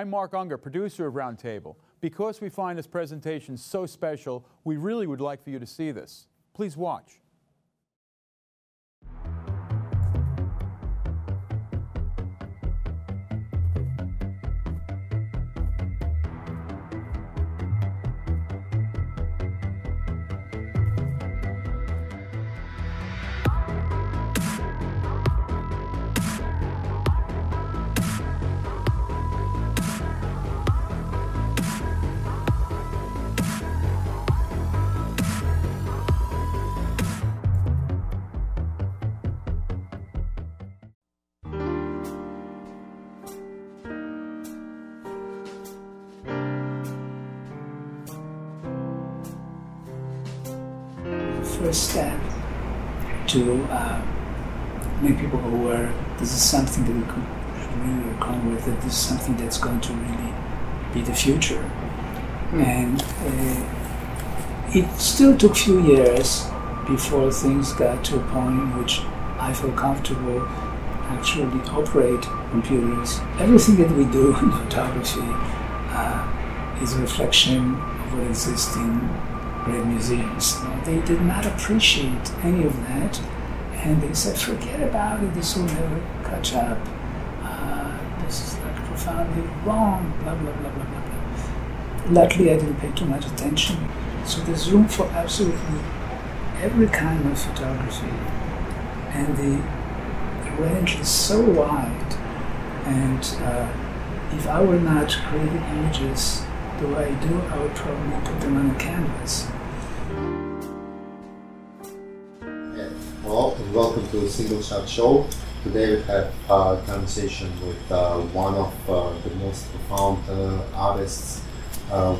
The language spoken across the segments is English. I'm Mark Unger, producer of Roundtable. Because we find this presentation so special, we really would like for you to see this. Please watch. First step to make people aware this is something that we could really work on with, that this is something that's going to really be the future. And it still took a few years before things got to a point in which I felt comfortable actually operate computers. Everything that we do in photography is a reflection of what exists in great museums. No, they did not appreciate any of that, and they said, forget about it, this will never catch up, this is like profoundly wrong, blah, blah, blah, blah, blah. Luckily, I didn't pay too much attention. So there's room for absolutely every kind of photography, and the range is so wide, and if I were not creating images the way I do, I would probably put them on a canvas. Okay, hello and welcome to the Single Shot Show. Today we have a conversation with one of the most profound artists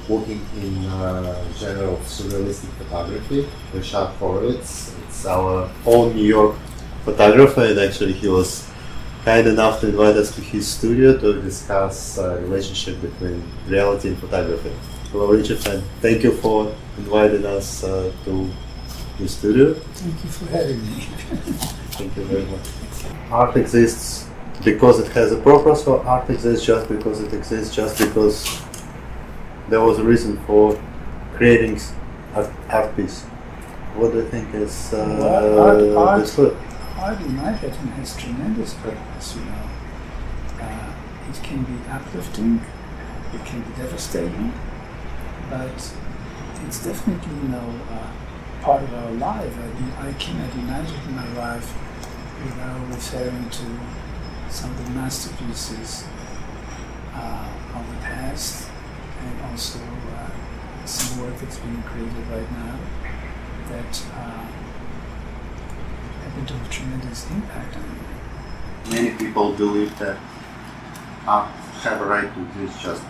working in genre of surrealistic photography, Ryszard Horowitz. It's our own New York photographer, and actually he was kind enough to invite us to his studio to discuss the relationship between reality and photography. Hello, Richard, and thank you for inviting us to your studio. Thank you for having me. Thank you very much. Art exists because it has a purpose, or art exists just because there was a reason for creating art piece. What do you think is this work? Art in my opinion has tremendous purpose, you know. It can be uplifting, it can be devastating, but it's definitely, you know, part of our life. I cannot imagine my life without referring to some of the masterpieces of the past, and also some work that's being created right now that to have tremendous impact on me. Many people believe that art have a right to exist just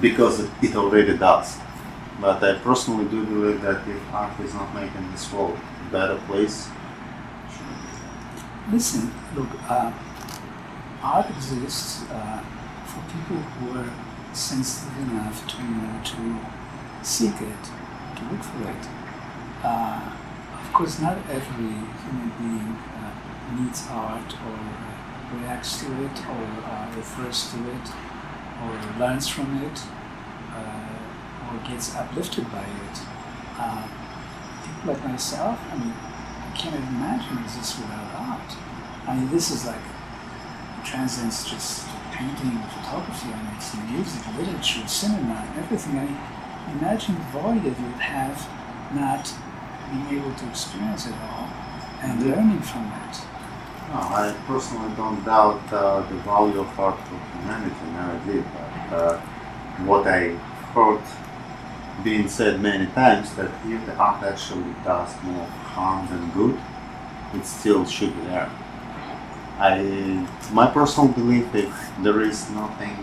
because it already does. But I personally do believe that if art is not making this world a better place, it shouldn't be. Listen, look, art exists for people who are sensitive enough to, you know, to seek it, to look for it. Of course, not every human being needs art, or reacts to it, or refers to it, or learns from it, or gets uplifted by it. People like myself, I mean, I can't imagine this without art. I mean, this is like, transcends just painting, photography, I mean, it's music, literature, cinema, everything. I mean, imagine the void that you'd have not being able to experience it all and learning from it. No, I personally don't doubt the value of art for humanity, never did, but what I heard being said many times, that if the art actually does more harm than good, it still should be there. My personal belief is there is nothing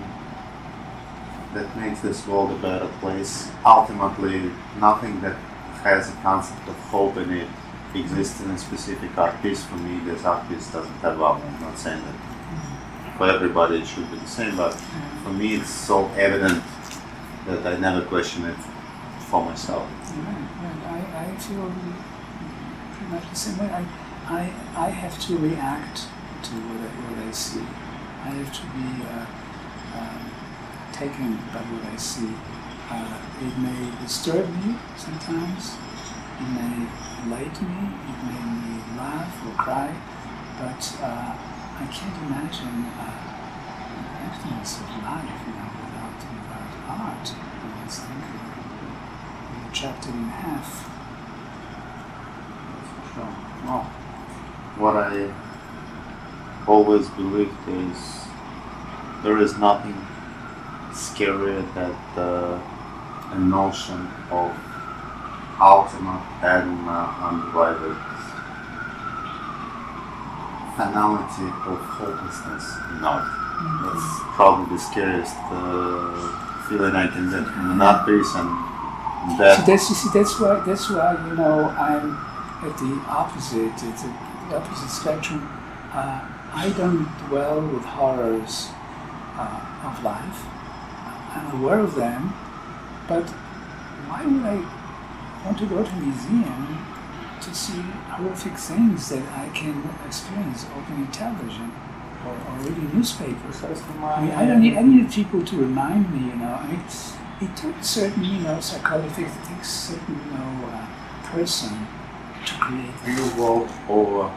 that makes this world a better place, ultimately nothing that has a concept of hope in it exists in a specific art piece. For me, this art piece doesn't have value. I'm not saying that for everybody it should be the same, but for me it's so evident that I never question it for myself. Right. I feel pretty much the same way. I have to react to what I see. I have to be taken by what I see. It may disturb me sometimes, it may enlighten me, it may make me laugh or cry, but I can't imagine the emptiness of life, you know, without art. You're chopped it in half. For sure. Well, what I always believed is there is nothing scarier than the notion of ultimate and undivided finality of hopelessness in art. Mm-hmm. That's probably the scariest feeling I can get from an art piece, and that. That's why you know I'm at the opposite. It's the opposite spectrum. I don't dwell with horrors of life. I'm aware of them, but why would I want to go to a museum to see horrific things that I can experience opening television or reading newspapers? I mean, I need people to remind me, you know. I mean, it took certain, you know, psychologists, it takes certain, you know, person to create a new world or a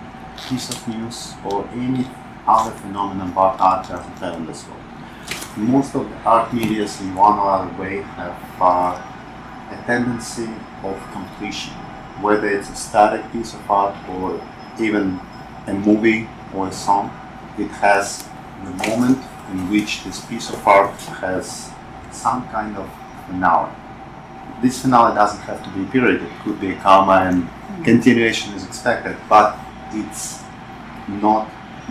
piece of news or any other phenomenon about art doesn't have in this world. Most of the art medias in one or other way have a tendency of completion, whether it's a static piece of art or even a movie or a song. It has the moment in which this piece of art has some kind of finale. This finale doesn't have to be a period, it could be a comma and continuation is expected, but it's not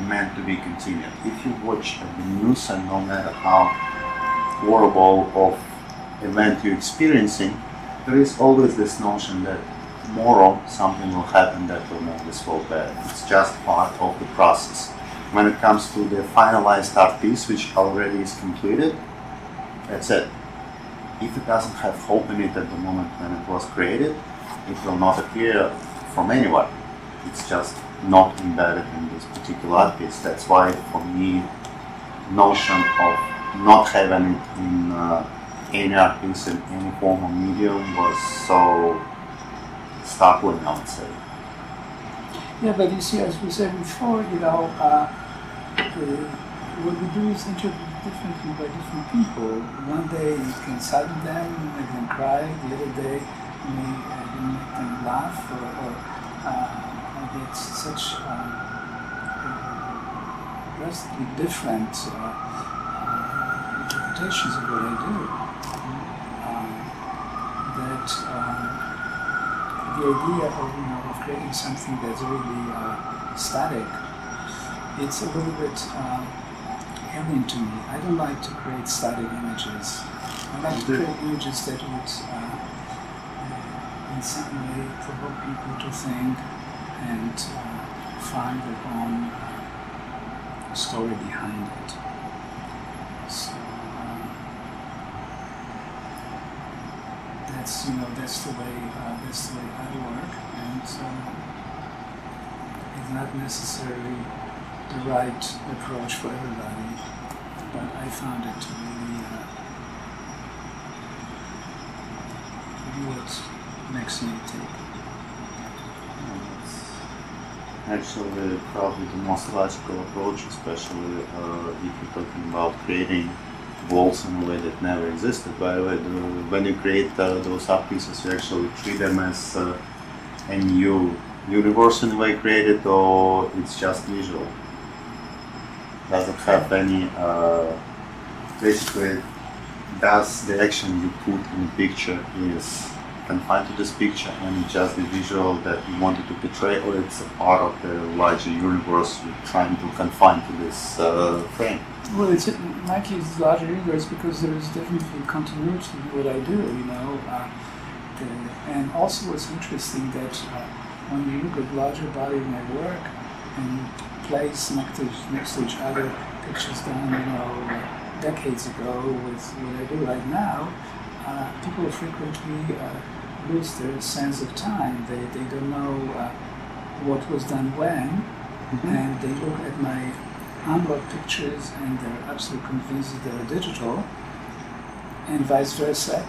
meant to be continued. If you watch the news, and no matter how horrible of event you're experiencing, there is always this notion that tomorrow something will happen that will make this world better. It's just part of the process. When it comes to the finalized art piece, which already is completed, that's it. If it doesn't have hope in it at the moment when it was created, it will not appear from anywhere. It's just not embedded in this particular art piece. That's why, for me, notion of not having it in any art piece in any form or medium was so startling, I would say. Yeah, but you see, as we said before, you know, what we do is interpret differently by different people. One day you can sadden them, make them cry. The other day you may make them laugh or it's such drastically different interpretations of what I do that the idea of, you know, of creating something that's really static, it's a little bit alien to me. I don't like to create static images. I like to create images that would in some way provoke people to think and find their own story behind it. So that's, you know, that's the way I work, and it's not necessarily the right approach for everybody, but I found it to really do what makes me tick. Actually, probably the most logical approach, especially if you're talking about creating walls in a way that never existed. By the way, when you create those art pieces, you actually treat them as a new universe in a way created, or it's just visual. Doesn't have any. Basically, does the action you put in the picture is confined to this picture, and it's just the visual that you wanted to portray, or it's a part of the larger universe you're trying to confine to this frame? Well, it's my case is larger universe because there is definitely continuity in what I do, you know. And also, what's interesting that when you look at larger body of my work and you place next to each other pictures done, you know, decades ago with what I do right now. People frequently lose their sense of time. They don't know what was done when, and they look at my analog pictures and they're absolutely convinced that they're digital, and vice versa,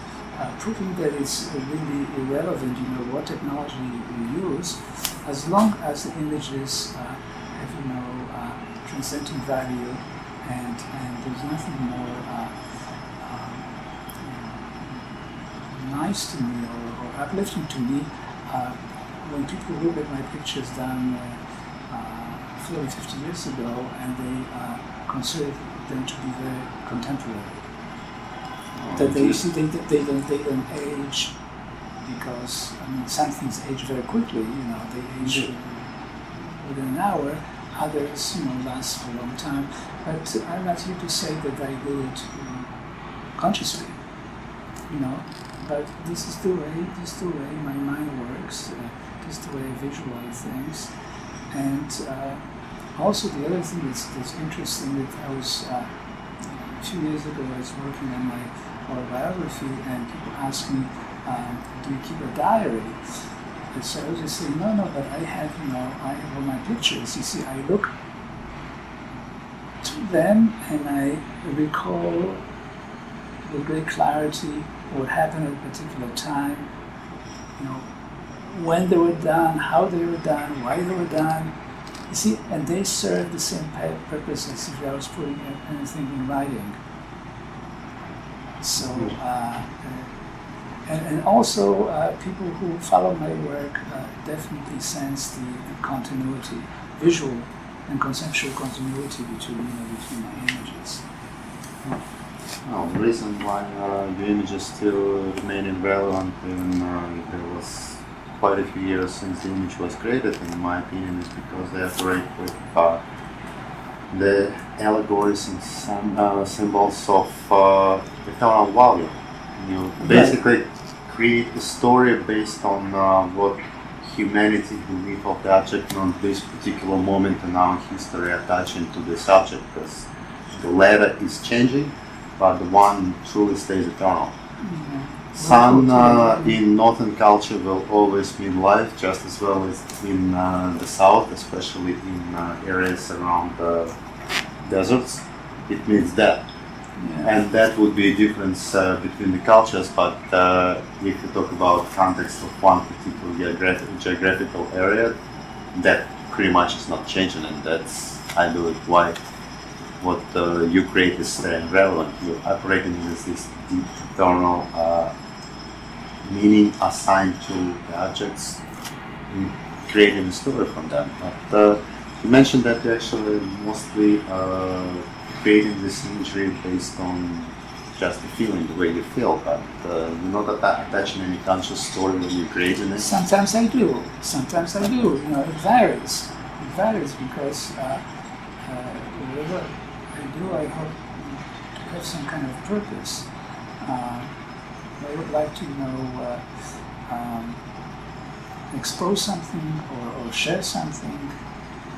proving that it's really irrelevant, you know, what technology you use, as long as the images have, you know, transcending value, and there's nothing more nice to me or uplifting to me when people look at my pictures done 40, 50 years ago, and they consider them to be very contemporary. Oh, that they, you see, they don't age, because I mean, some things age very quickly. You know, they age within an hour. Others, you know, last for a long time. But I'm not here to say that I do it consciously. You know, but this is the way. This is the way my mind works. This is the way I visualize things. And also the other thing that's interesting, that I was, a few years ago, I was working on my autobiography, and people asked me, do you keep a diary? And so I was just saying, no, but I have, you know, I have all my pictures. You see, I look to them and I recall with great clarity what happened at a particular time, you know, when they were done, how they were done, why they were done. You see, and they serve the same purpose as if I was putting anything in writing. So, and also people who follow my work definitely sense the continuity, visual and conceptual continuity between my images. Well, the reason why the images still remain relevant, and there was quite a few years since the image was created, in my opinion, is because they operate with the allegories and some symbols of eternal value. You basically create a story based on what humanity believe of the object on this particular moment in our history, attaching to the subject, because the latter is changing, but the one truly stays eternal. Mm-hmm. Sun in northern culture will always mean life, just as well as in the south, especially in areas around the deserts. It means death. Yeah. And that would be a difference between the cultures, but if you talk about context of one particular geographical area, that pretty much is not changing, and that's, I believe, why what you create is very relevant. You're operating with this deep eternal meaning assigned to the objects, creating a story from them. But you mentioned that you actually mostly creating this imagery based on just the feeling, the way you feel, but you're not attaching any conscious story when you're creating it. Sometimes I do. Sometimes I do. You know, it varies. It varies because whatever I do, I hope to have some kind of purpose. I would like to, you know, expose something or share something,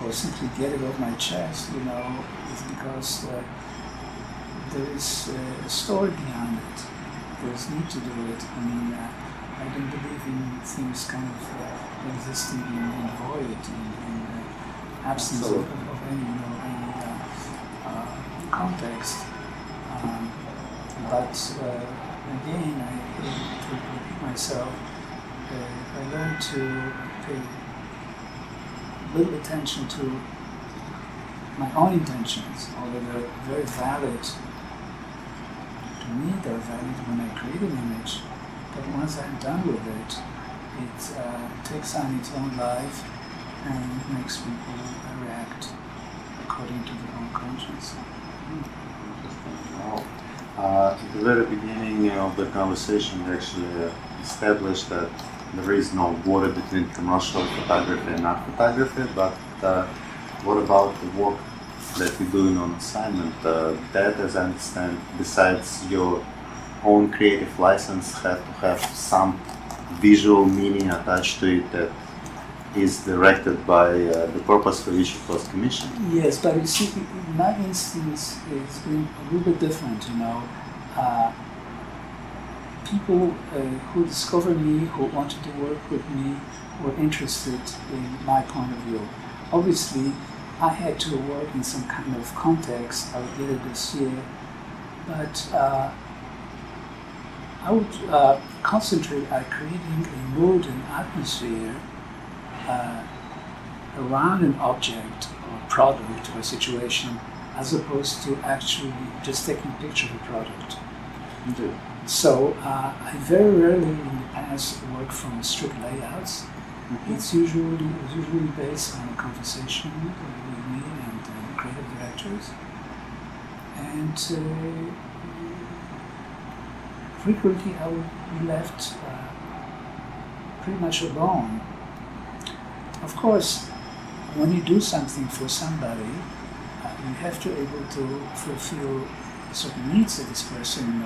or simply get it off my chest, you know, it's because there is a story behind it. There's need to do it. I mean, I don't believe in things kind of existing in void, in absence of any, you know, any context. Again, I repeat myself, I learned to pay little attention to my own intentions, although they're very valid. To me, they're valid when I create an image, but once I'm done with it, it takes on its own life and makes people react according to their own conscience. Interesting. At the very beginning of the conversation, we actually established that there is no border between commercial photography and art photography, but what about the work that you're doing on assignment? That, as I understand, besides your own creative license, has to have some visual meaning attached to it that is directed by the purpose for which it was commissioned. Yes, but you see, in my instance, it's been a little bit different, you know. People who discovered me, who wanted to work with me, were interested in my point of view. Obviously, I had to work in some kind of context. I did it this year, but I would concentrate on creating a mood and atmosphere around an object or product or situation, as opposed to actually just taking a picture of a product. Mm-hmm. So I very rarely in the past work from strict layouts. Mm-hmm. It's usually based on a conversation with me and creative directors, and frequently I would be left pretty much alone. Of course, when you do something for somebody, you have to be able to fulfill certain needs that this person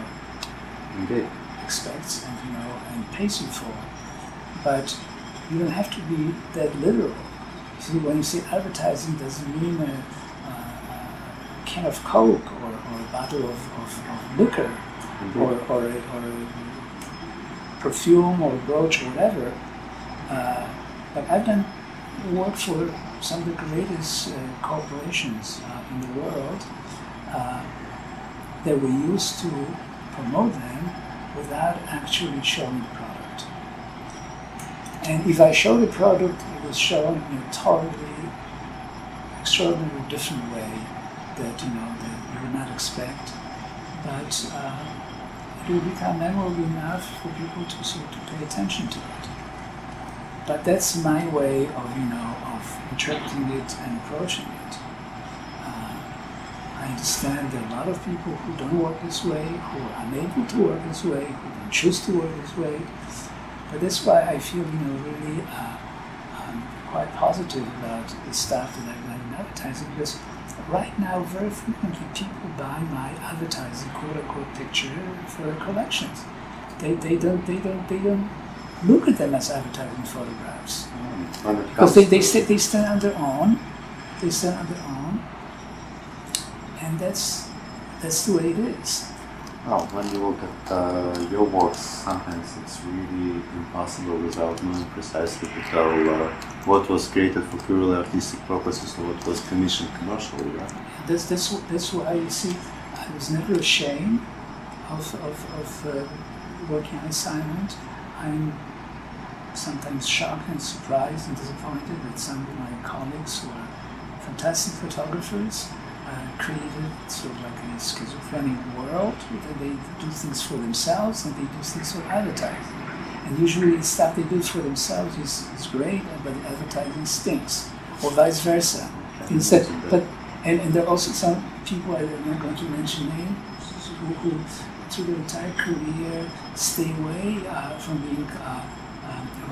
expects and and pays you for. But you don't have to be that literal. See, when you say advertising, doesn't mean a can of Coke or a bottle of liquor. Mm-hmm. or perfume or brooch or whatever. But I've done work for some of the greatest corporations in the world that we used to promote them without actually showing the product. And if I showed the product, it was shown in a totally extraordinarily different way that that you would not expect. But it will become memorable enough for people to sort of pay attention to it. But that's my way of of interpreting it and approaching it. I understand there are a lot of people who don't work this way, who are unable to work this way, who don't choose to work this way. But that's why I feel really quite positive about the stuff that I've done in advertising, because right now, very frequently, people buy my advertising quote-unquote picture for their collections. They don't look at them as advertising photographs. Mm. Because they stand on their own. They stand on their own, and that's the way it is. Well, when you look at your works, sometimes it's really impossible without knowing precisely to tell what was created for purely artistic purposes or what was commissioned commercially, right? That's why, you see, I was never ashamed of working on assignment. I'm sometimes shocked and surprised and disappointed that some of my colleagues who are fantastic photographers created sort of like a schizophrenic world that they do things for themselves and they do things for advertising. And usually the stuff they do for themselves is great, but the advertising stinks, or vice versa. Instead, and there are also some people, I'm not going to mention names, who through their entire career stay away from being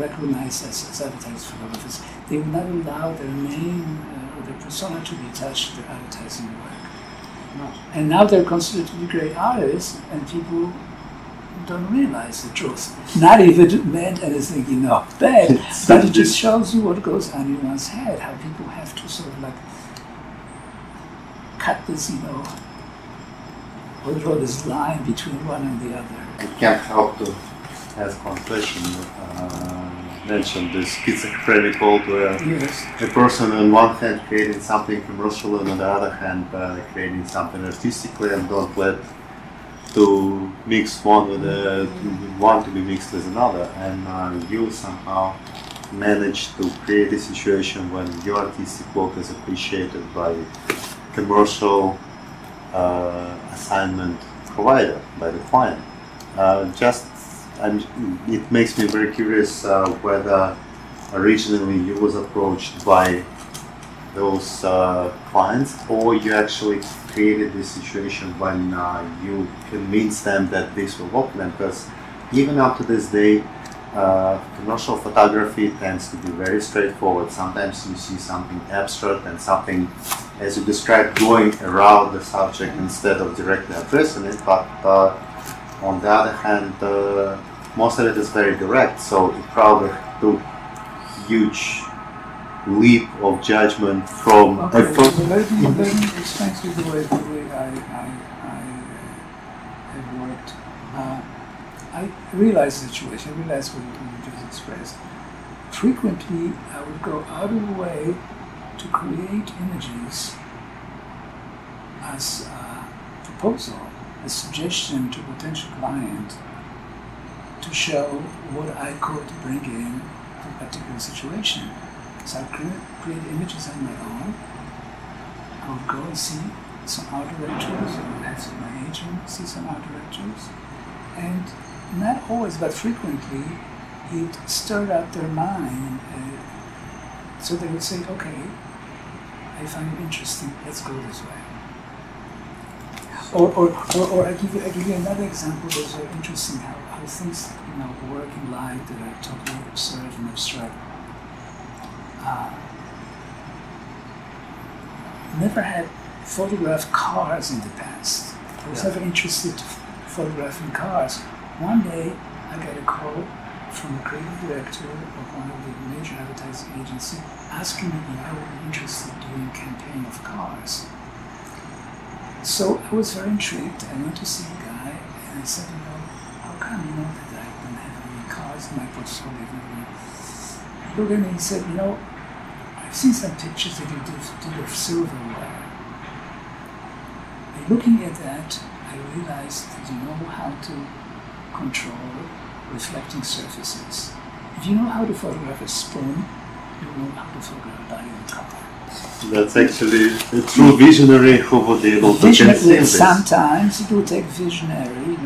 recognized as advertising photographers. They would not allow their name or their persona to be attached to their advertising work. No. And now they're considered to be great artists, and people don't realize the truth. Not even meant anything bad, but it just shows you what goes on in one's head, how people have to sort of like cut this, or draw this line between one and the other. I can't help to ask one question. Mentioned this schizophrenic world where a person on one hand creating something commercial and on the other hand creating something artistically and don't let to mix one with one to be mixed with another, and you somehow manage to create a situation when your artistic work is appreciated by commercial assignment provider, by the client. And it makes me very curious whether originally you was approached by those clients, or you actually created this situation when you convinced them that this will work. Because even up to this day, commercial photography tends to be very straightforward. Sometimes you see something abstract and something, as you described, going around the subject instead of directly addressing it. But on the other hand, most of it is very direct, so it probably took a huge leap of judgment from... Okay, let me explain to you the way I have worked. I realized the situation, I realized what you just expressed. Frequently, I would go out of the way to create images as a proposal, a suggestion to a potential client to show what I could bring in to a particular situation. So I create images on my own. I would go and see some art directors, and that's my agent, see some art directors. And not always, but frequently, it stirred up their mind. So they would say, okay, I find it interesting, let's go this way. Or I give you another example that's very interesting, how things work in life that are totally absurd and abstract. Never had photographed cars in the past. I was never interested in photographing cars. One day, I got a call from the creative director of one of the major advertising agencies asking me if I was interested in doing a campaign of cars. So I was very intrigued. I went to see the guy and I said, how come that I don't have any cars in my portfolio? He looked at me and he said, I've seen some pictures that you did of silverware. And looking at that, I realized that you know how to control reflecting surfaces. If you know how to photograph a spoon, you know how to photograph a body on top. That's actually a true visionary who was able to get this. Sometimes it will take visionary,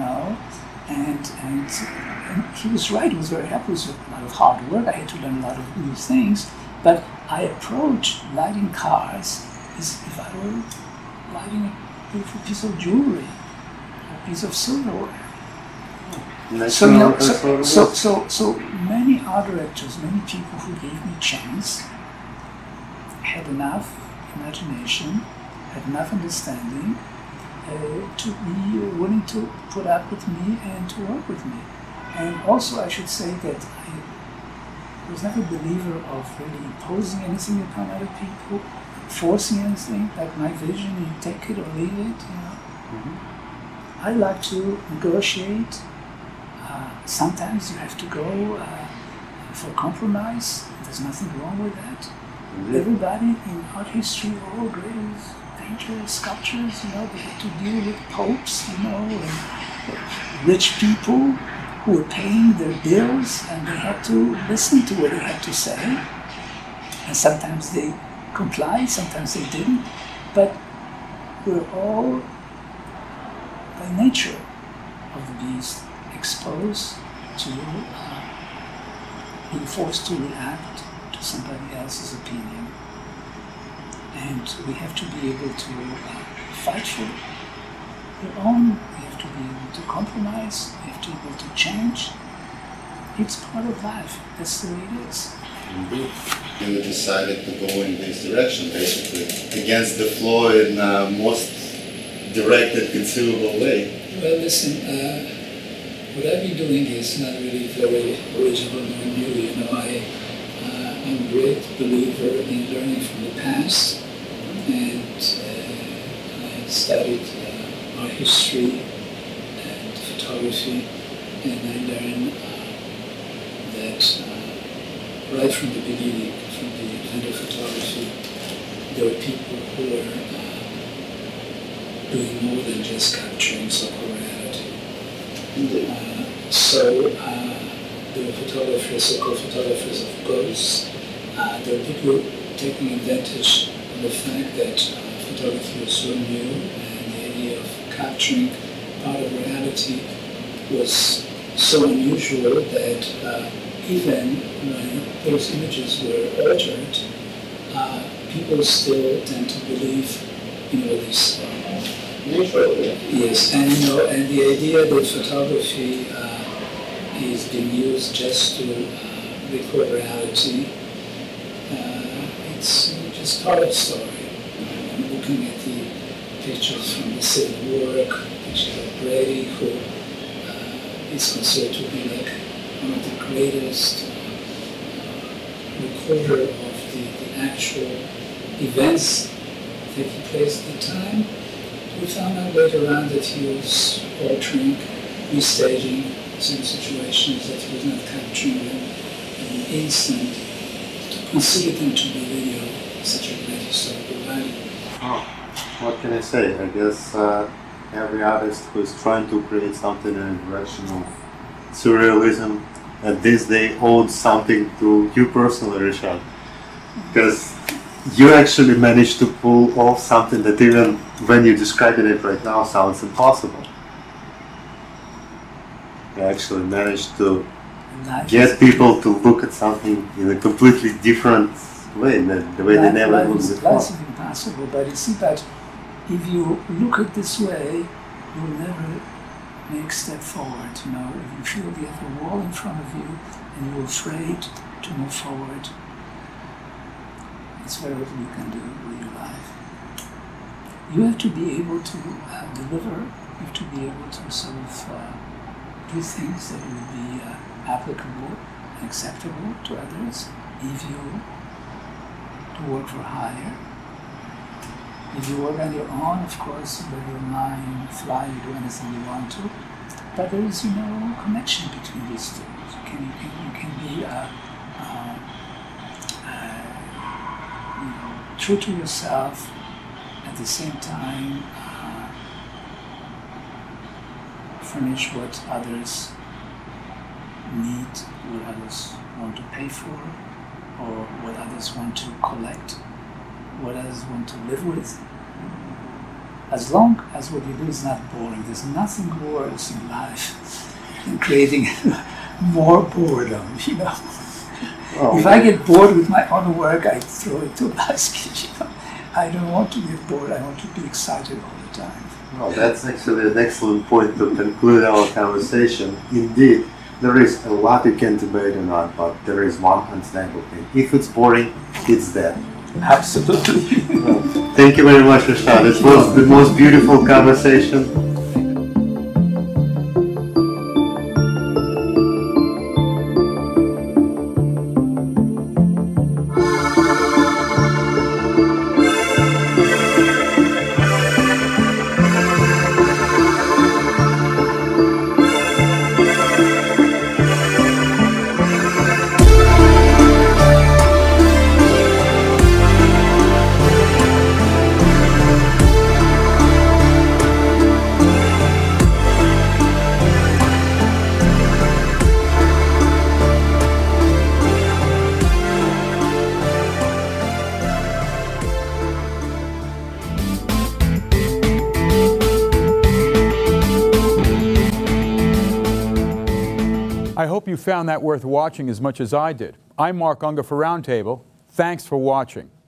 and he was right. He was very happy. It was a lot of hard work. I had to learn a lot of new things. But I approach lighting cars as if I were lighting a beautiful piece of jewelry, a piece of silverware. So many art directors, many people who gave me chance, had enough imagination, had enough understanding to be willing to put up with me and to work with me. And also I should say that I was not a believer of really imposing anything upon other people, forcing anything, like my vision, you take it or leave it, I like to negotiate. Sometimes you have to go for compromise. There's nothing wrong with that. Everybody in art history, all great painters, sculptors, they had to deal with popes, and rich people who were paying their bills, and they had to listen to what they had to say. And sometimes they complied, sometimes they didn't. But we're all, by nature of the beast, exposed to being forced to react somebody else's opinion, and we have to be able to fight for our own, we have to be able to compromise, we have to be able to change. It's part of life, that's the way it is. Indeed. And you decided to go in this direction, basically, against the flow in the most direct and conceivable way. Well, listen, what I've been doing is not really very original and new, I'm a great believer in learning from the past, and I studied art history and photography, and I learned that right from the beginning, from the advent of photography, there were people who were doing more than just capturing so-called reality. There were photographers, so-called photographers of ghosts. There were people taking advantage of the fact that photography was so new, and the idea of capturing part of reality was so unusual that even when those images were altered, people still tend to believe in all this. Yes, and the idea that photography is being used just to record reality. It's just part of the story. I'm looking at the pictures from the Civil War, pictures of Brady, who is considered to be like one of the greatest recorder of the actual events taking place at the time. We found out later on that he was altering, restaging some situations that he was not capturing them in an instant, to consider them to be really such a great historical value. Oh, what can I say? I guess every artist who is trying to create something in the direction of surrealism at this day owed something to you personally, Ryszard, because you actually managed to pull off something that even when you describe it right now sounds impossible. You actually managed to get people to look at something in a completely different way, the way they never would before. That's impossible, but you see, but if you look at this way, you'll never make a step forward, you know. You feel you have a wall in front of you and you're afraid to move forward. It's very little you can do with your life. You have to be able to deliver, you have to be able to sort of do things that will be applicable and acceptable to others if you do work for hire. If you work on your own, of course, with your mind, fly, you do anything you want to. But there is, you know, connection between these two. You can be true to yourself, at the same time furnish what others need, what others want to pay for, or what others want to collect, what others want to live with. As long as what you do is not boring, there's nothing worse in life than creating more boredom, you know. Oh, if I get bored with my own work, I throw it to a basket, you know. I don't want to get bored, I want to be excited all the time. Well, that's actually an excellent point to conclude our conversation. Indeed, there is a lot you can debate or not, but there is one unstable thing. If it's boring, it's dead. Absolutely. Well, thank you very much, Ryszard. It was the most beautiful conversation. I hope you found that worth watching as much as I did. I'm Mark Unger for Roundtable. Thanks for watching.